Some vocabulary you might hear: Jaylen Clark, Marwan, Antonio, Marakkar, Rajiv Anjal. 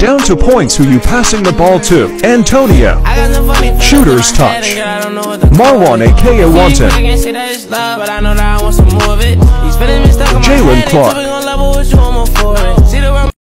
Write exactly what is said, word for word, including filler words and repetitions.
Down to points who you passing the ball to. Antonio. Shooter's touch. Marwan aka Wanted. Jaylen Clark.